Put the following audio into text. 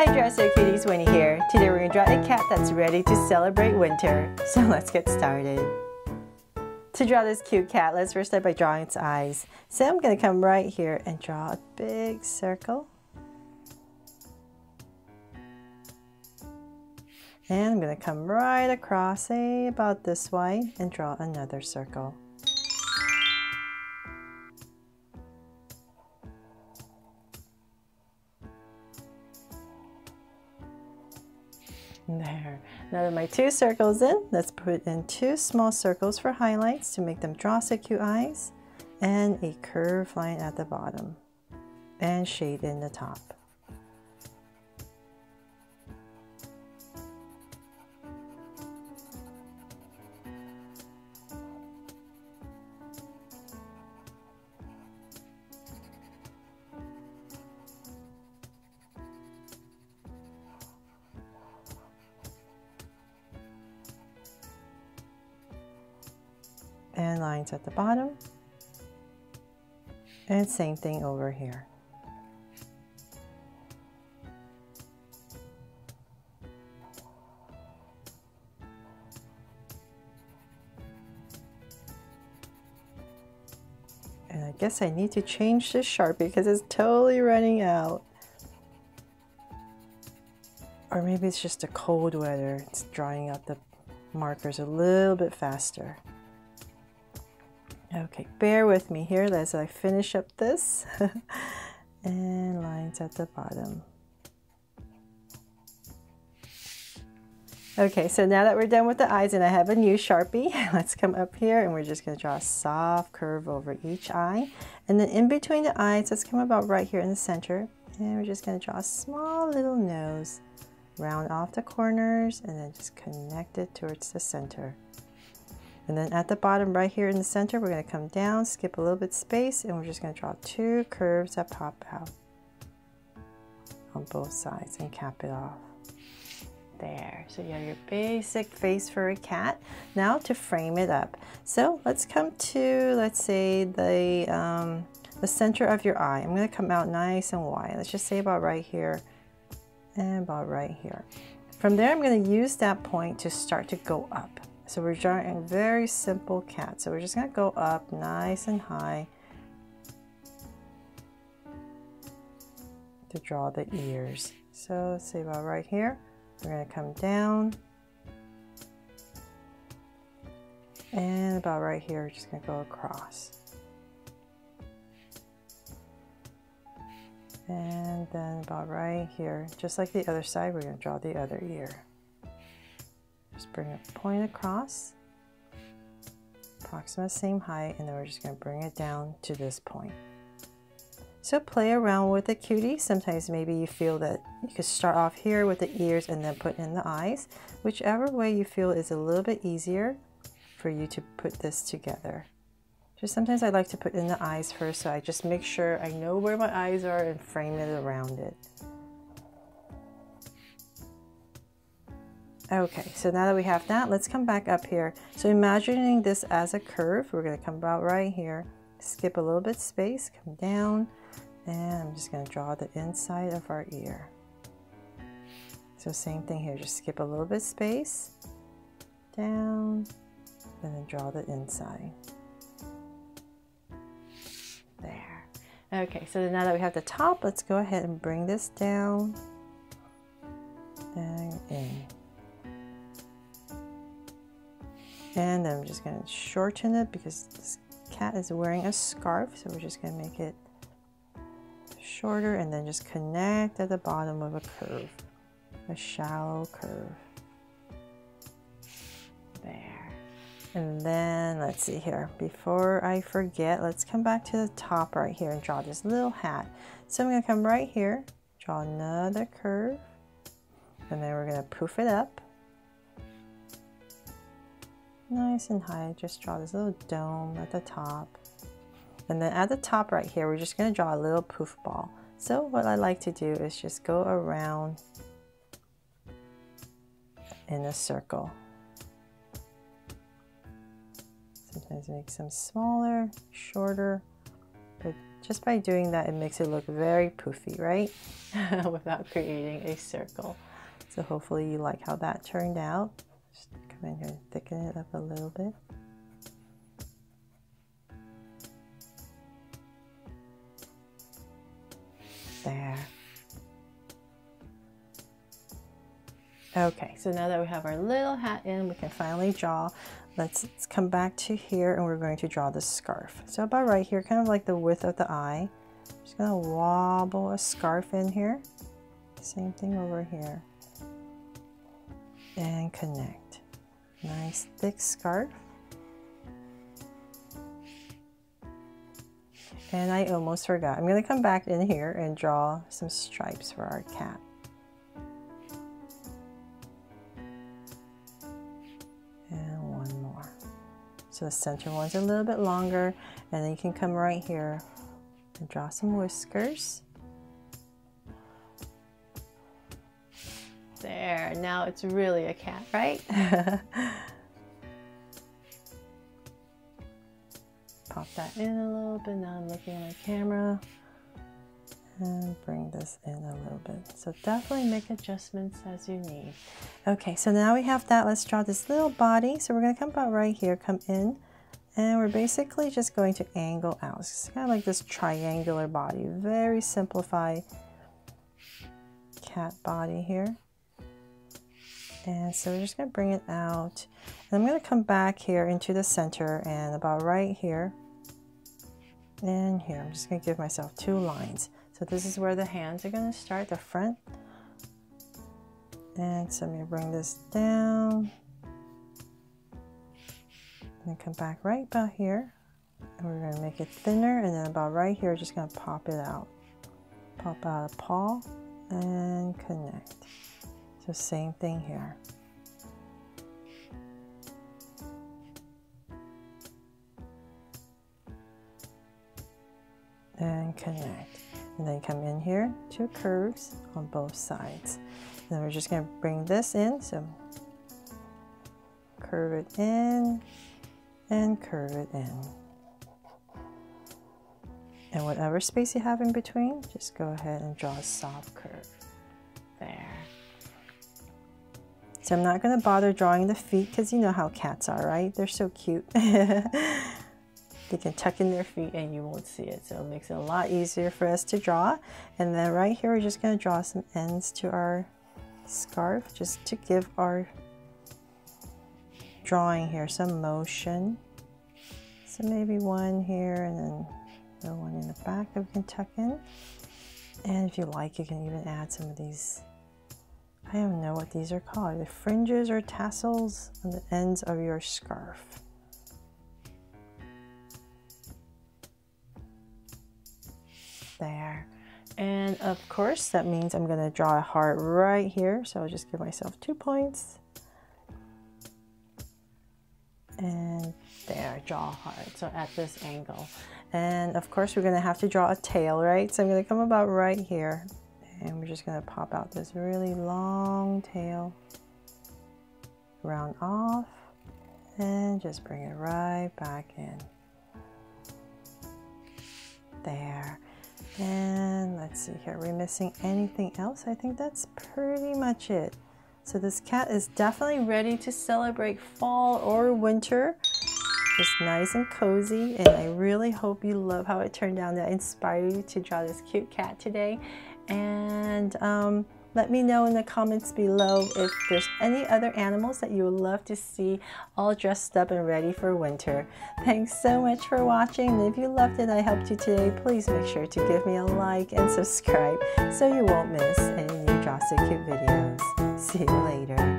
Hi Draw So Cuties, Winnie here. Today we're going to draw a cat that's ready to celebrate winter. So let's get started. To draw this cute cat, let's first start by drawing its eyes. So I'm going to come right here and draw a big circle. And I'm going to come right across, say about this wide, and draw another circle. There. Now that my two circles in, let's put in two small circles for highlights to make them draw so cute eyes, and a curved line at the bottom and shade in the top. And lines at the bottom, and same thing over here. And I guess I need to change this Sharpie because it's totally running out. Or maybe it's just the cold weather. It's drying out the markers a little bit faster. Okay, bear with me here as I finish up this and lines at the bottom. Okay, so now that we're done with the eyes and I have a new Sharpie, let's come up here and we're just going to draw a soft curve over each eye. And then in between the eyes, let's come about right here in the center. And we're just going to draw a small little nose, round off the corners, and then just connect it towards the center. And then at the bottom right here in the center, we're going to come down, skip a little bit space, and we're just going to draw two curves that pop out on both sides and cap it off. There, so you have your basic face for a cat. Now to frame it up. So let's come to, let's say, the center of your eye. I'm going to come out nice and wide. Let's just say about right here and about right here. From there, I'm going to use that point to start to go up. So we're drawing a very simple cat. So we're just gonna go up nice and high to draw the ears. So let's say about right here, we're gonna come down. And about right here, we're just gonna go across. And then about right here, just like the other side, we're gonna draw the other ear. Just bring a point across, approximately same height, and then we're just going to bring it down to this point. So play around with the cutie. Sometimes maybe you feel that you could start off here with the ears and then put in the eyes, whichever way you feel is a little bit easier for you to put this together. Just sometimes I like to put in the eyes first, so I just make sure I know where my eyes are and frame it around it. Okay, so now that we have that, let's come back up here. So imagining this as a curve, we're going to come about right here, skip a little bit space, come down, and I'm just going to draw the inside of our ear. So same thing here, just skip a little bit space, down, and then draw the inside. There. Okay, so now that we have the top, let's go ahead and bring this down and in. And I'm just going to shorten it because this cat is wearing a scarf, so we're just going to make it shorter and then just connect at the bottom with a curve, a shallow curve. There. And then let's see here. Before I forget, let's come back to the top right here and draw this little hat. So I'm going to come right here, draw another curve, and then we're going to poof it up. Nice and high, just draw this little dome at the top. And then at the top right here, we're just going to draw a little poof ball. So what I like to do is just go around in a circle. Sometimes make some smaller, shorter, but Just by doing that, it makes it look very poofy, right? Without creating a circle. So hopefully you like how that turned out. Just come in here and thicken it up a little bit. There. Okay, so now that we have our little hat in, we can finally draw. Let's come back to here and we're going to draw the scarf. So about right here, kind of like the width of the eye. I'm just gonna wobble a scarf in here. Same thing over here. And connect. Nice thick scarf. And I almost forgot. I'm gonna come back in here and draw some stripes for our cap. So the center one's a little bit longer, and then you can come right here and draw some whiskers. There, now it's really a cat, right? Pop that in a little bit. Now I'm looking at my camera. And bring this in a little bit. So definitely make adjustments as you need. Okay, so now we have that. Let's draw this little body. So we're gonna come about right here, come in, and we're basically just going to angle out. It's kind of like this triangular body, very simplified cat body here. And so we're just gonna bring it out. And I'm gonna come back here into the center and about right here. And here, I'm just gonna give myself two lines. So this is where the hands are going to start, the front. And so I'm going to bring this down. And then come back right about here. And we're going to make it thinner. And then about right here, just going to pop it out. Pop out a paw and connect. So same thing here. And connect. And then come in here, two curves on both sides. And then we're just gonna bring this in, so curve it in and curve it in. And whatever space you have in between, just go ahead and draw a soft curve. There. So I'm not gonna bother drawing the feet because you know how cats are, right? They're so cute. They can tuck in their feet and you won't see it. So it makes it a lot easier for us to draw. And then right here, we're just gonna draw some ends to our scarf just to give our drawing here some motion. So maybe one here and then the one in the back that we can tuck in. And if you like, you can even add some of these, I don't know what these are called, the fringes or tassels on the ends of your scarf. There. And of course, that means I'm going to draw a heart right here. So I'll just give myself 2 points. And there, draw a heart. So at this angle. And of course, we're going to have to draw a tail, right? So I'm going to come about right here. And we're just going to pop out this really long tail. Round off. And just bring it right back in. There. And let's see here, we're missing anything else? I think that's pretty much it. So this cat is definitely ready to celebrate fall or winter. Just nice and cozy, and I really hope you love how it turned out. That inspired you to draw this cute cat today. And let me know in the comments below if there's any other animals that you would love to see all dressed up and ready for winter. Thanks so much for watching, and if you loved it, I helped you today, please make sure to give me a like and subscribe so you won't miss any new Draw So Cute videos. See you later.